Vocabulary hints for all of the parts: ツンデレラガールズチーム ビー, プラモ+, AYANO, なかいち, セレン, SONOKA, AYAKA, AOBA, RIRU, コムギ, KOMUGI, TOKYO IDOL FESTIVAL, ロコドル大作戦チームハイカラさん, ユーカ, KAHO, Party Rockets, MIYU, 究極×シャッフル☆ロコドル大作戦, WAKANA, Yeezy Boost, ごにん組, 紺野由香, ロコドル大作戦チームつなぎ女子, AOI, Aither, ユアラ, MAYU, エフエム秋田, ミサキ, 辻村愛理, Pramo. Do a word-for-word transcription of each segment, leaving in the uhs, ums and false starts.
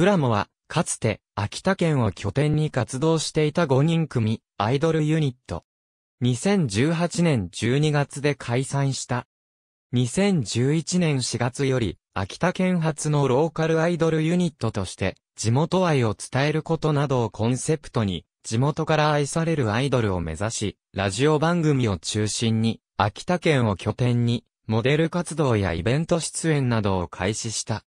プラモは、かつて、秋田県を拠点に活動していたごにん組、アイドルユニット。にせんじゅうはちねんじゅうにがつで解散した。にせんじゅういちねんしがつより、秋田県発のローカルアイドルユニットとして、地元愛を伝えることなどをコンセプトに、地元から愛されるアイドルを目指し、ラジオ番組を中心に、秋田県を拠点に、モデル活動やイベント出演などを開始した。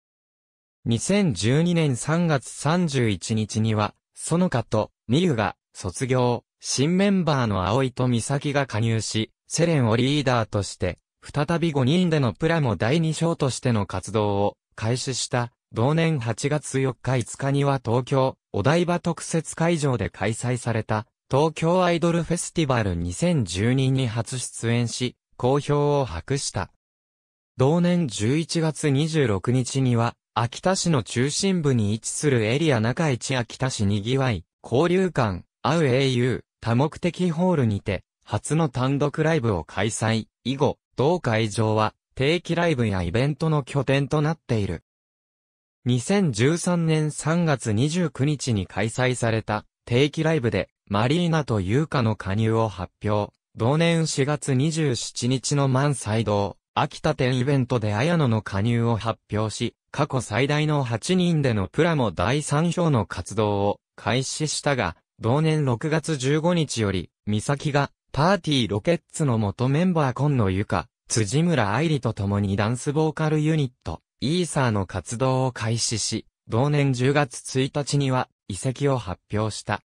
にせんじゅうにねんさんがつさんじゅういちにちには、SONOKAとMIYUが卒業、新メンバーのアオイとミサキが加入し、セレンをリーダーとして、再びごにんでのプラモだいに章としての活動を開始した。同年はちがつよっかいつかには東京、お台場特設会場で開催された、東京アイドルフェスティバルにせんじゅうにに初出演し、好評を博した。同年じゅういちがつにじゅうろくにちには、秋田市の中心部に位置するエリア中一秋田市にぎわい、交流館、エーオーアイ 多目的ホールにて、初の単独ライブを開催。以後、同会場は、定期ライブやイベントの拠点となっている。にせんじゅうさんねんさんがつにじゅうくにちに開催された定期ライブでマリーナとユーカの加入を発表。同年しがつにじゅうしちにちの満載堂秋田店イベントでAYANOの加入を発表し、過去最大のはちにんでのプラモだいさん章の活動を開始したが、同年ろくがつじゅうごにちより、ミサキがパーティーロケッツの元メンバー紺野由香、辻村愛理と共にダンスボーカルユニット。Aitherの活動を開始し、同年じゅうがつついたちには移籍を発表した。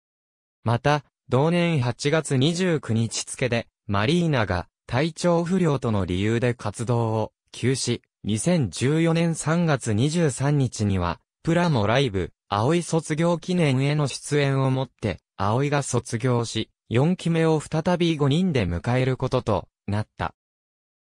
また、同年はちがつにじゅうくにち付で、マリーナが体調不良との理由で活動を休止、にせんじゅうよねんさんがつにじゅうさんにちには、プラモライブ、アオイ卒業記念への出演をもって、アオイが卒業し、よんきめを再びごにんで迎えることとなった。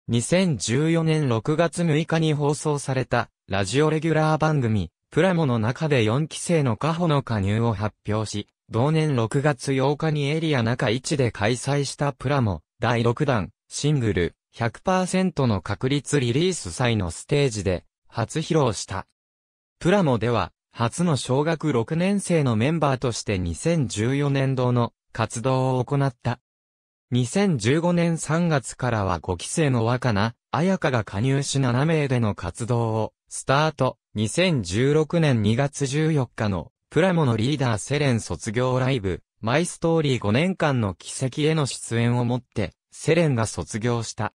にせんじゅうよねんろくがつむいかに放送されたラジオレギュラー番組プラモの中でよんきせいのカホの加入を発表し、同年ろくがつようかにエリア中いちで開催したプラモだいろくだんシングル ひゃくパーセント の確率リリース際のステージで初披露した。プラモでは初の小学ろくねんせいのメンバーとしてにせんじゅうよねんどの活動を行った。にせんじゅうごねんさんがつからはごきせいのWAKANA、AYAKAが加入しななめいでの活動をスタート。にせんじゅうろくねんにがつじゅうよっかのプラモのリーダーセレン卒業ライブ、マイストーリーごねんかんの軌跡への出演をもってセレンが卒業した。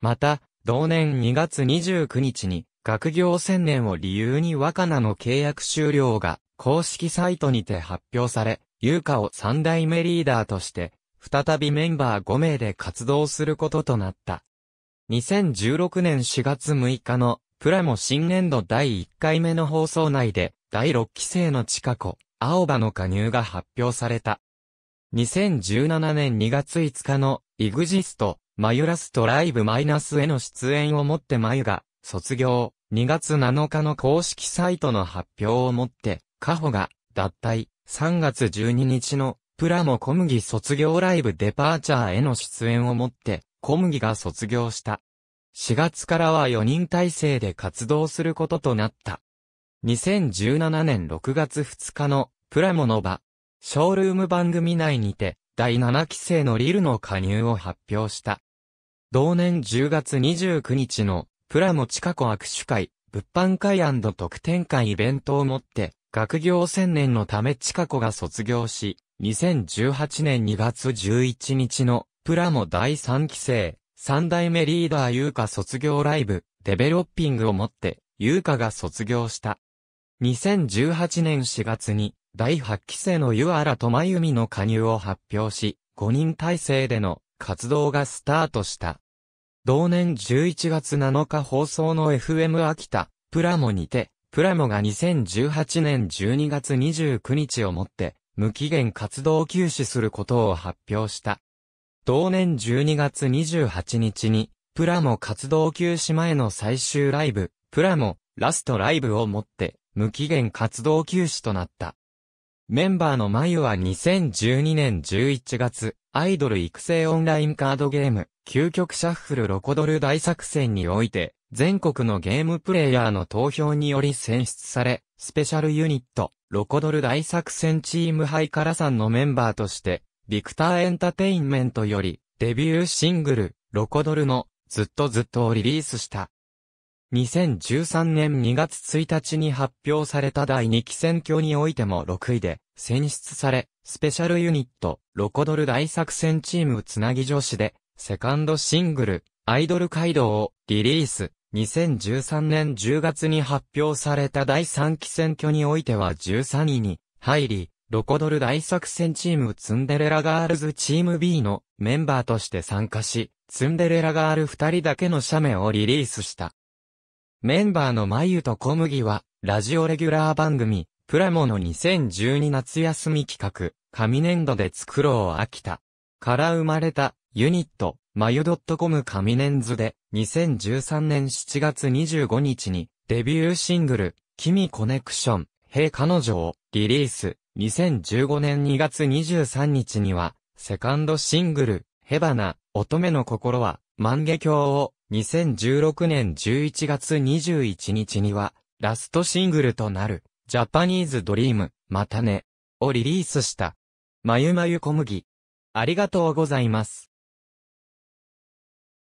また、同年にがつにじゅうくにちに学業専念を理由にWAKANAの契約終了が公式サイトにて発表され、ユーカをさんだいめリーダーとして、再びメンバーごめいで活動することとなった。にせんじゅうろくねんしがつむいかのプラモ新年度だいいっかいめの放送内でだいろっきせいのチカコ、アオバの加入が発表された。にせんじゅうななねんにがついつかのイグジスト、マユラストライブマイナスへの出演をもってマユが卒業、にがつなのかの公式サイトの発表をもってカホが脱退、さんがつじゅうににちのプラモコムギ卒業ライブデパーチャーへの出演をもって、コムギが卒業した。しがつからはよにんたいせいで活動することとなった。にせんじゅうななねんろくがつふつかのプラモの場、ショールーム番組内にて、だいななきせいのリルの加入を発表した。同年じゅうがつにじゅうくにちのプラモチカコ握手会、物販会&特典会イベントをもって、学業専念のためチカコが卒業し、にせんじゅうはちねんにがつじゅういちにちのプラモだいさんきせいさんだいめリーダーユーカ卒業ライブデベロッピングをもってユーカが卒業した。にせんじゅうはちねんしがつにだいはちきせいのユアラとマユミの加入を発表しごにんたいせいでの活動がスタートした。同年じゅういちがつなのか放送の エフエム 秋田プラモにてプラモがにせんじゅうはちねんじゅうにがつにじゅうくにちをもって無期限活動休止することを発表した。同年じゅうにがつにじゅうはちにちに、プラモ活動休止前の最終ライブ、プラモ、ラストライブをもって、無期限活動休止となった。メンバーのマユはにせんじゅうにねんじゅういちがつ、アイドル育成オンラインカードゲーム、究極シャッフルロコドル大作戦において、全国のゲームプレイヤーの投票により選出され、スペシャルユニット、ロコドル大作戦チームハイカラさんのメンバーとして、ビクターエンタテインメントより、デビューシングル、ロコドルの、ずっとずっとをリリースした。にせんじゅうさんねんにがつついたちに発表されただいにき選挙においてもろくいで選出され、スペシャルユニット、ロコドル大作戦チームつなぎ女子で、セカンドシングル、アイドル街道をリリース。にせんじゅうさんねんじゅうがつに発表されただいさんき選挙においてはじゅうさんいに入り、ロコドル大作戦チームツンデレラガールズチーム ビー のメンバーとして参加し、ツンデレラガールふたりだけの写メをリリースした。メンバーのMAYUとKOMUGIは、ラジオレギュラー番組、Pramoのにせんじゅうに夏休み企画、紙粘土で作ろう秋田から生まれたユニット、マユドットコム 紙粘図で、にせんじゅうさんねんしちがつにじゅうごにちに、デビューシングル、君コネクション、へい彼女をリリース。にせんじゅうごねんにがつにじゅうさんにちには、セカンドシングル、へばな、乙女の心は、万華鏡を、にせんじゅうろくねんじゅういちがつにじゅういちにちには、ラストシングルとなる、ジャパニーズドリーム、またね、をリリースした。MAYU MAYU KOMUGI。ありがとうございます。